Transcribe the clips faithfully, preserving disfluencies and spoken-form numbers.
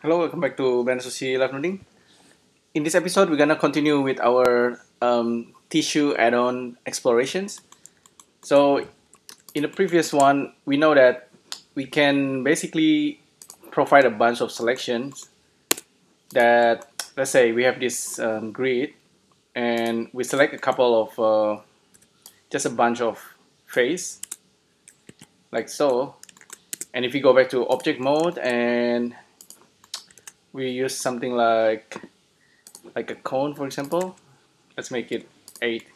Hello, welcome back to Blender Sushi Live Noding. In this episode, we're gonna continue with our um, tissue add-on explorations. So, in the previous one, we know that we can basically provide a bunch of selections that, let's say, we have this um, grid, and we select a couple of, uh, just a bunch of face, like so. And if you go back to object mode and we use something like like a cone, for example. Let's make it eight.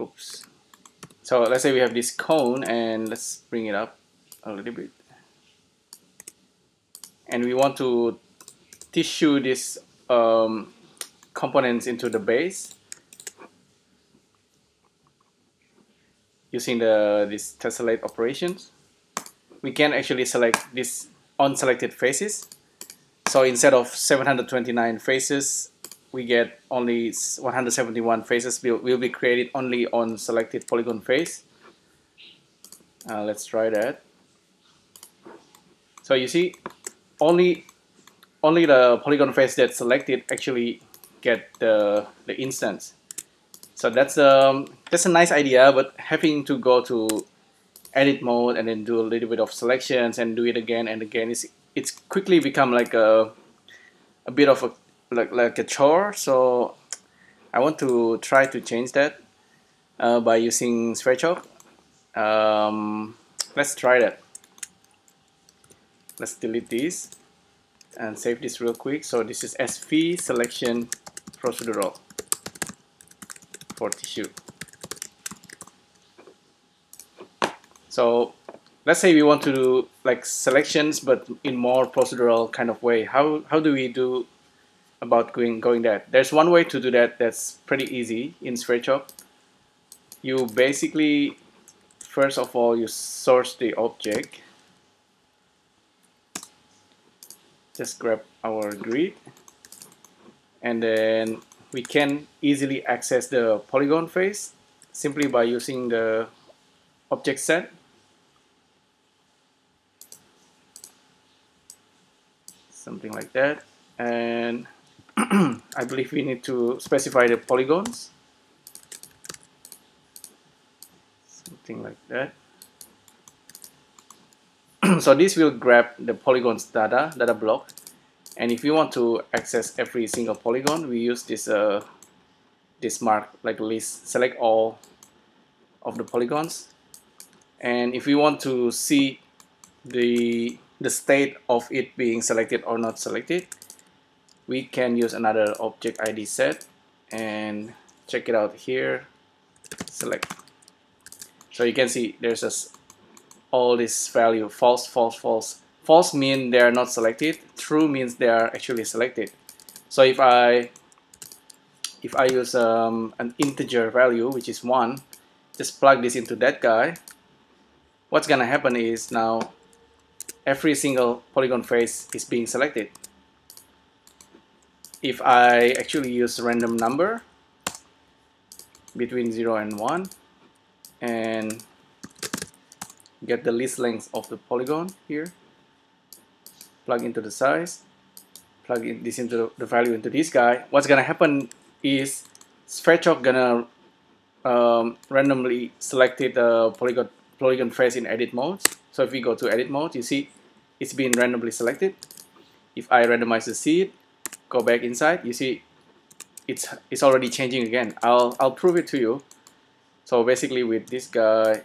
Oops. So let's say we have this cone, and let's bring it up a little bit. And we want to tissue these um, components into the base using the this tessellate operations. We can actually select this unselected faces, so instead of seven hundred twenty-nine faces, we get only one hundred seventy-one faces will, will be created only on selected polygon face. Uh, let's try that. So you see, only only the polygon face that's selected actually get the the instance. So that's um that's a nice idea, but having to go to edit mode and then do a little bit of selections and do it again and again, it's it's quickly become like a a bit of a like like a chore. So I want to try to change that uh, by using Sverchok. Um, let's try that. Let's delete this and save this real quick. So this is S V selection procedural for tissue. So let's say we want to do like selections, but in more procedural kind of way. How how do we do about going going that? There's one way to do that that's pretty easy in Sverchok. You basically, first of all, you source the object. Just grab our grid, and then we can easily access the polygon face simply by using the object set. Something like that, and I believe we need to specify the polygons, something like that. So this will grab the polygons data, data block, and if you want to access every single polygon, we use this uh, this mark like list, select all of the polygons. And if we want to see the the state of it being selected or not selected, we can use another object I D set and check it out here, select. So you can see there's just all this value, false, false, false. False means they are not selected, true means they are actually selected. So if I if I use um, an integer value, which is one, just plug this into that guy, what's gonna happen is now every single polygon face is being selected. If I actually use a random number between zero and one and get the list length of the polygon here, plug into the size, plug in this into the, the value into this guy, what's gonna happen is Sverchok gonna um, randomly selected the polygon polygon face in edit mode. So if we go to edit mode, you see it's been randomly selected. If I randomize the seed, go back inside, you see it's it's already changing again. I'll I'll prove it to you. So basically with this guy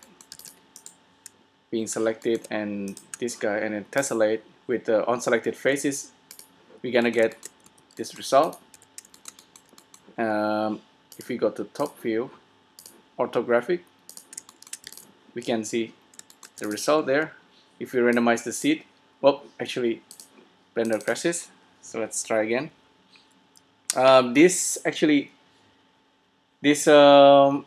being selected and this guy, and then tessellate with the unselected faces, we're gonna get this result. Um, if we go to top view, orthographic, we can see the result there. If we randomize the seed, well, actually Blender crashes, so let's try again. Um, this actually this um,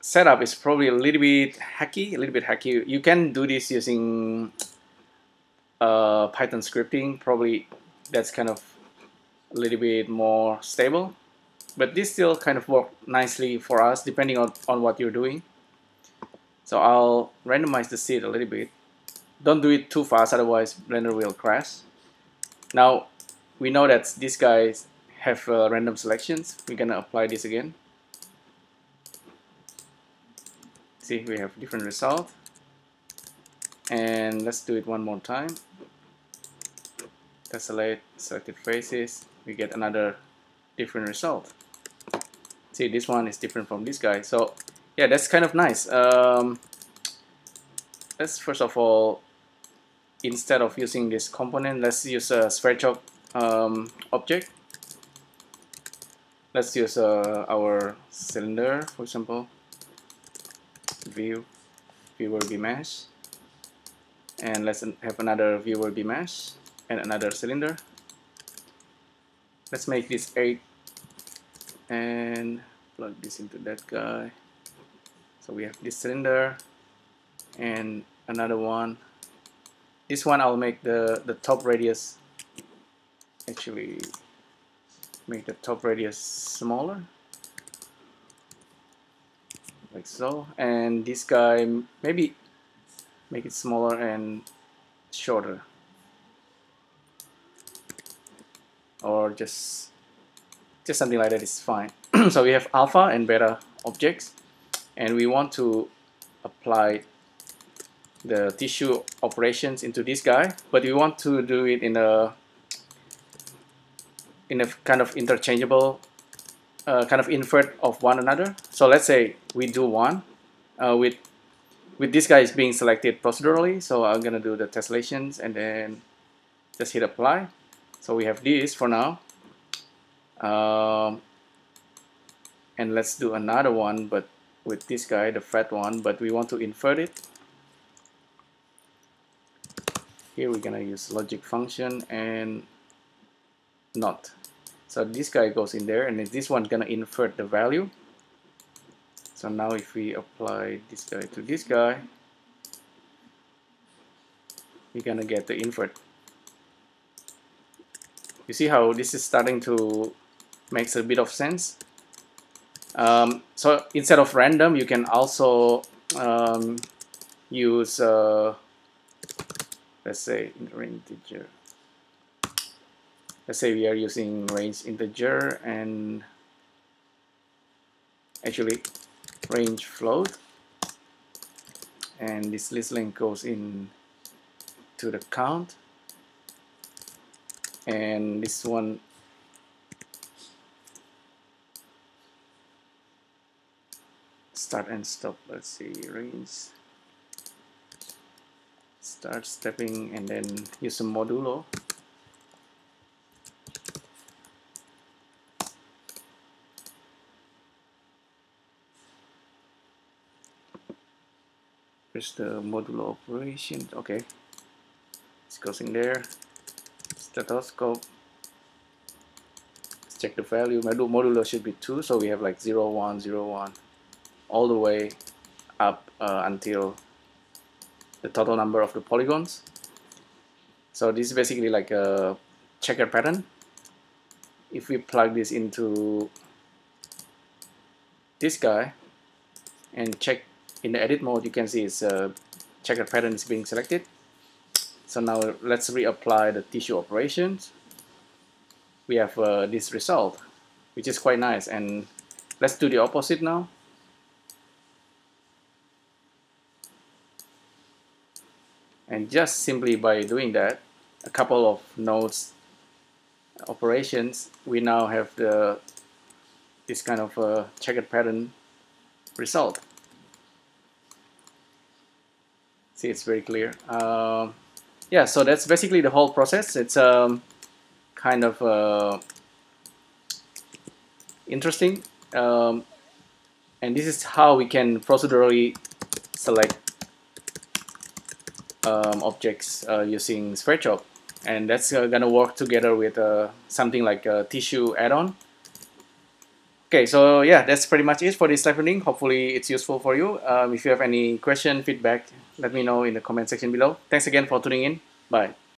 setup is probably a little bit hacky, a little bit hacky. You can do this using uh, Python scripting, probably that's kind of a little bit more stable, but this still kind of worked nicely for us depending on, on what you're doing. So I'll randomize the seed a little bit Don't do it too fast, otherwise Blender will crash. Now we know that these guys have uh, random selections. We're gonna apply this again. See, we have different result. And let's do it one more time. Tessellate selected faces. We get another different result. See, this one is different from this guy. So yeah, that's kind of nice. Um, let's first of all, instead of using this component, let's use a Sverchok um, object. Let's use uh, our cylinder, for example. View, viewer B mesh, and let's have another viewer B mesh and another cylinder. Let's make this eight and plug this into that guy. So we have this cylinder and another one. This one I'll make the the top radius. Actually, make the top radius smaller, like so. And this guy, maybe make it smaller and shorter, or just just something like that is fine. So we have alpha and beta objects, and we want to apply the tissue operations into this guy, but we want to do it in a in a kind of interchangeable, uh, kind of invert of one another. So let's say we do one uh, with with this guy is being selected procedurally. So I'm gonna do the tessellations and then just hit apply. So we have this for now, um, and let's do another one, but with this guy, the fat one, but we want to invert it. Here we're gonna use logic function and not. So this guy goes in there, and this one's gonna invert the value. So now if we apply this guy to this guy, we're gonna get the invert. You see how this is starting to make a bit of sense? Um, so instead of random, you can also um, use, uh, let's say, range integer. Let's say we are using range integer and actually range float, and this list length goes in to the count, and this one start and stop. Let's see, range start stepping, and then use some modulo. Press the modulo operation. Okay, it's closing there. Stethoscope. Let's check the value. Modulo should be two, so we have like zero, one, zero, one, all the way up uh, until the total number of the polygons. So this is basically like a checker pattern. If we plug this into this guy and check in the edit mode, you can see it's a uh, checker pattern is being selected. So now let's reapply the tissue operations. We have uh, this result, which is quite nice. And let's do the opposite now. And just simply by doing that, a couple of nodes operations, we now have the this kind of uh, checkered pattern result. See, it's very clear. Uh, yeah, so that's basically the whole process. It's um, kind of uh, interesting, um, and this is how we can procedurally select Um, objects uh, using Sverchok, and that's uh, gonna work together with uh, something like a tissue add-on. Okay, so yeah, that's pretty much it for this live noding. Hopefully it's useful for you. Um, if you have any question, feedback, let me know in the comment section below. Thanks again for tuning in. Bye.